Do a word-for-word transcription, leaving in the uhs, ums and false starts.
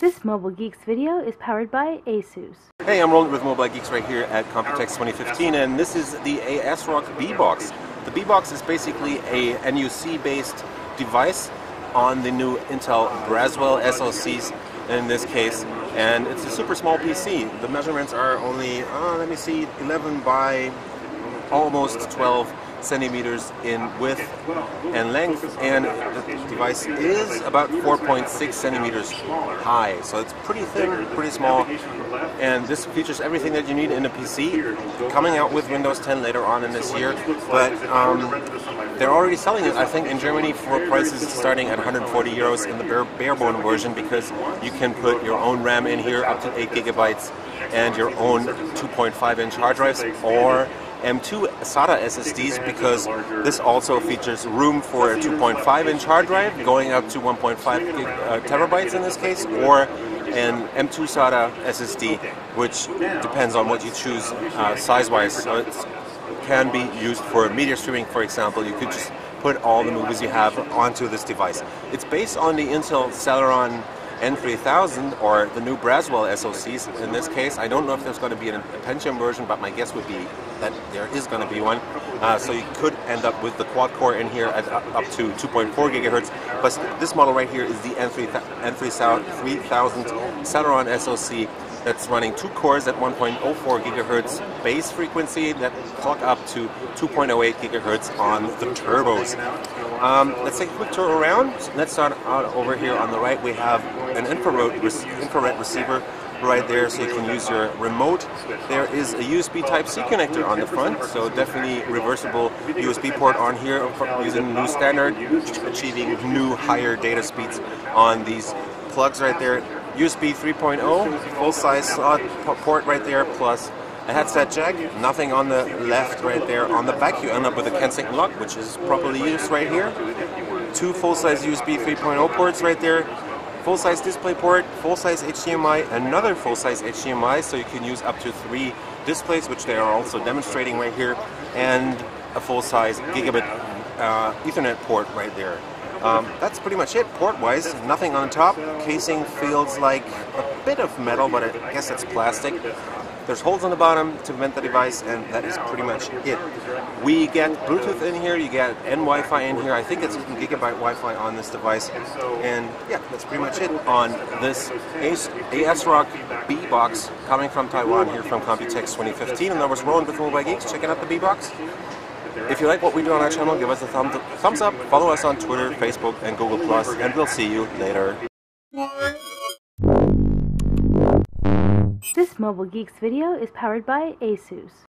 This Mobile Geeks video is powered by ASUS. Hey, I'm Roland with Mobile Geeks right here at Computex twenty fifteen, and this is the ASRock BeeBox. The BeeBox is basically a N U C-based device on the new Intel Braswell S O Cs in this case, and it's a super small P C. The measurements are only, uh, let me see, eleven by almost twelve centimeters in width and length, and the device is about four point six centimeters high, so it's pretty thin, pretty small, and this features everything that you need in a P C, coming out with Windows ten later on in this year, but um, they're already selling it, I think, in Germany for prices starting at one hundred forty euros in the bare, bare-bone version, because you can put your own RAM in here, up to eight gigabytes, and your own two point five inch hard drives, or M two SATA S S Ds, because this also features room for a two point five inch hard drive going up to one point five terabytes in this case, or an M two SATA S S D, which depends on what you choose uh, size-wise. So it can be used for media streaming, for example. You could just put all the movies you have onto this device. It's based on the Intel Celeron N three thousand, or the new Braswell S O Cs in this case. I don't know if there's going to be an, a Pentium version, but my guess would be that there is going to be one. Uh, so you could end up with the quad core in here at uh, up to two point four gigahertz. But this model right here is the N three thousand Celeron S O C that's running two cores at one point zero four gigahertz base frequency that clock up to two point zero eight gigahertz on the turbos. Um, let's take a quick tour around. Let's start out over here on the right. We have an infrared, rec infrared receiver right there, so you can use your remote. There is a U S B Type-C connector on the front, so definitely reversible U S B port on here using the new standard, achieving new higher data speeds on these plugs right there. U S B three point oh, full-size slot port right there, plus a headset jack, nothing on the left right there. On the back you end up with a Kensington lock, which is properly used right here. Two full-size U S B three point oh ports right there, full-size display port, full-size H D M I, another full-size H D M I, so you can use up to three displays, which they are also demonstrating right here, and a full-size gigabit uh, Ethernet port right there. Um, that's pretty much it, port-wise. Nothing on top. Casing feels like a bit of metal, but I guess it's plastic. There's holes on the bottom to vent the device, and that is pretty much it. We get Bluetooth in here, you get N Wi-Fi in here. I think it's gigabyte Wi-Fi on this device. And yeah, that's pretty much it on this ASRock BeeBox coming from Taiwan here from Computex twenty fifteen. And that was Roland with Mobile Geeks checking out the BeeBox. If you like what we do on our channel, give us a thumb thumbs up, follow us on Twitter, Facebook, and Google Plus, and we'll see you later. This Mobile Geeks video is powered by ASUS.